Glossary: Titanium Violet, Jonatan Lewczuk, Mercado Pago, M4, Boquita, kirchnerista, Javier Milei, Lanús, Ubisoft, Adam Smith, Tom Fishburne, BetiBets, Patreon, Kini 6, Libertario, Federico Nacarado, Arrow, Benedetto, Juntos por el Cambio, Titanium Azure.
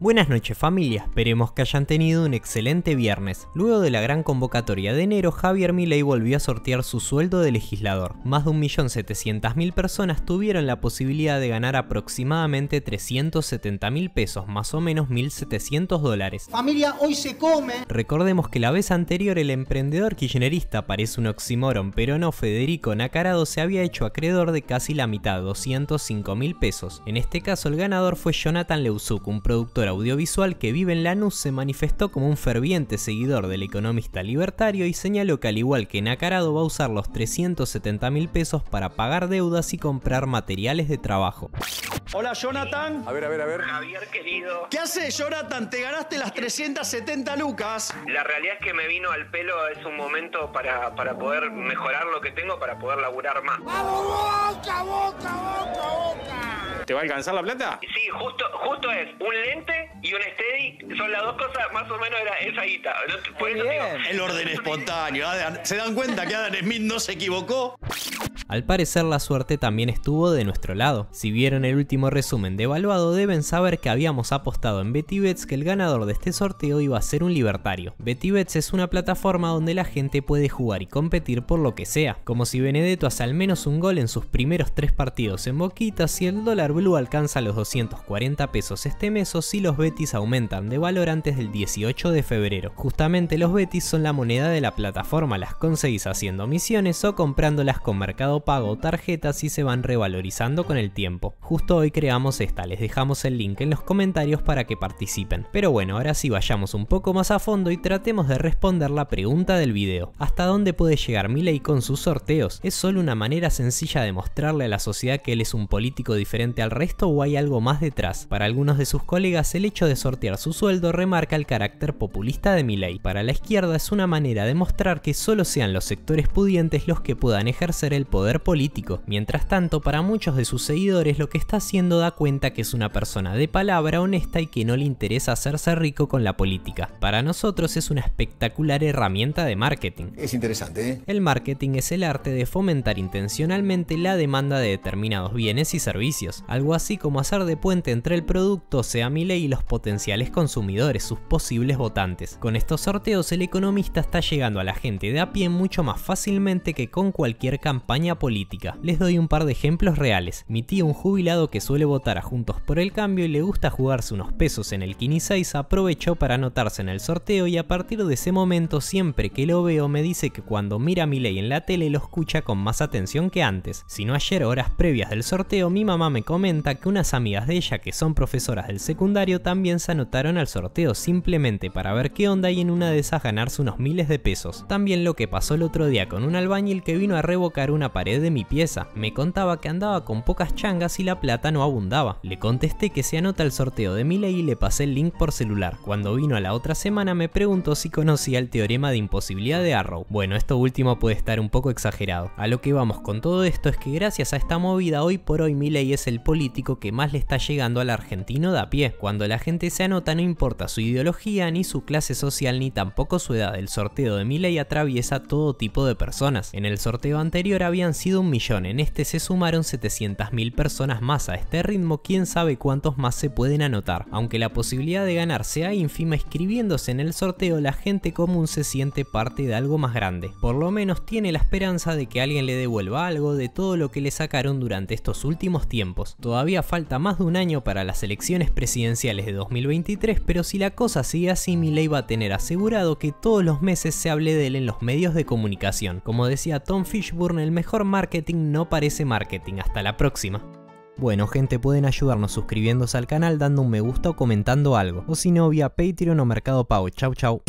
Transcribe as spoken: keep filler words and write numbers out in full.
Buenas noches familia, esperemos que hayan tenido un excelente viernes. Luego de la gran convocatoria de enero, Javier Milei volvió a sortear su sueldo de legislador. Más de un millón setecientas mil personas tuvieron la posibilidad de ganar aproximadamente trescientos setenta mil pesos, más o menos mil setecientos dólares. Familia, hoy se come. Recordemos que la vez anterior el emprendedor kirchnerista, parece un oxímoron pero no, Federico Nacarado se había hecho acreedor de casi la mitad, doscientos cinco mil pesos. En este caso el ganador fue Jonatan Lewczuk, un productor audiovisual que vive en Lanús. Se manifestó como un ferviente seguidor del economista libertario y señaló que al igual que Nacarado va a usar los trescientos setenta mil pesos para pagar deudas y comprar materiales de trabajo. Hola Jonatan. A ver, a ver, a ver. Javier querido. ¿Qué haces Jonatan? Te ganaste las trescientas setenta lucas. La realidad es que me vino al pelo, es un momento para, para poder mejorar lo que tengo, para poder laburar más. ¡Vamos, Boca, Boca, Boca, Boca! ¿Te va a alcanzar la plata? Sí, justo, justo es un lente y un steady, son las dos cosas, más o menos era esa guita. Por eso digo, el orden espontáneo. ¿Se dan cuenta que Adam Smith no se equivocó? Al parecer la suerte también estuvo de nuestro lado. Si vieron el último resumen de Evaluado deben saber que habíamos apostado en BetiBets que el ganador de este sorteo iba a ser un libertario. BetiBets es una plataforma donde la gente puede jugar y competir por lo que sea, como si Benedetto hace al menos un gol en sus primeros tres partidos en Boquita, si el dólar blue alcanza los doscientos cuarenta pesos este mes o si los betis aumentan de valor antes del dieciocho de febrero. Justamente los betis son la moneda de la plataforma, las conseguís haciendo misiones o comprándolas con Mercado Pago o tarjetas y se van revalorizando con el tiempo. Justo hoy creamos esta, les dejamos el link en los comentarios para que participen. Pero bueno, ahora sí vayamos un poco más a fondo y tratemos de responder la pregunta del video. ¿Hasta dónde puede llegar Milei con sus sorteos? ¿Es solo una manera sencilla de mostrarle a la sociedad que él es un político diferente al resto o hay algo más detrás? Para algunos de sus colegas el hecho de sortear su sueldo remarca el carácter populista de Milei. Para la izquierda es una manera de mostrar que solo sean los sectores pudientes los que puedan ejercer el poder político. Mientras tanto, para muchos de sus seguidores lo que está haciendo da cuenta que es una persona de palabra, honesta y que no le interesa hacerse rico con la política. Para nosotros es una espectacular herramienta de marketing. Es interesante, ¿eh? El marketing es el arte de fomentar intencionalmente la demanda de determinados bienes y servicios, algo así como hacer de puente entre el producto, o sea Milei, y los potenciales consumidores, sus posibles votantes. Con estos sorteos el economista está llegando a la gente de a pie mucho más fácilmente que con cualquier campaña política. Les doy un par de ejemplos reales. Mi tío, un jubilado que suele votar a Juntos por el Cambio y le gusta jugarse unos pesos en el Kini seis, aprovechó para anotarse en el sorteo y a partir de ese momento siempre que lo veo me dice que cuando mira a Milei en la tele lo escucha con más atención que antes. Si no ayer, horas previas del sorteo, mi mamá me comenta que unas amigas de ella que son profesoras del secundario también se anotaron al sorteo simplemente para ver qué onda y en una de esas ganarse unos miles de pesos. También lo que pasó el otro día con un albañil que vino a revocar una pared de mi pieza. Me contaba que andaba con pocas changas y la plata no abundaba. Le contesté que se anota el sorteo de Milei y le pasé el link por celular. Cuando vino a la otra semana me preguntó si conocía el teorema de imposibilidad de Arrow. Bueno, esto último puede estar un poco exagerado. A lo que vamos con todo esto es que gracias a esta movida hoy por hoy Milei es el político que más le está llegando al argentino de a pie. Cuando la gente se anota no importa su ideología, ni su clase social, ni tampoco su edad. El sorteo de Milei atraviesa todo tipo de personas. En el sorteo anterior habían sido un millón, en este se sumaron setecientas mil personas más. A este ritmo quién sabe cuántos más se pueden anotar. Aunque la posibilidad de ganar sea ínfima, inscribiéndose en el sorteo la gente común se siente parte de algo más grande. Por lo menos tiene la esperanza de que alguien le devuelva algo de todo lo que le sacaron durante estos últimos tiempos. Todavía falta más de un año para las elecciones presidenciales de dos mil veintitrés, pero si la cosa sigue así Milei va a tener asegurado que todos los meses se hable de él en los medios de comunicación. Como decía Tom Fishburne, el mejor marketing no parece marketing. Hasta la próxima. Bueno gente, pueden ayudarnos suscribiéndose al canal, dando un me gusta o comentando algo, o si no vía Patreon o Mercado Pago. Chau chau.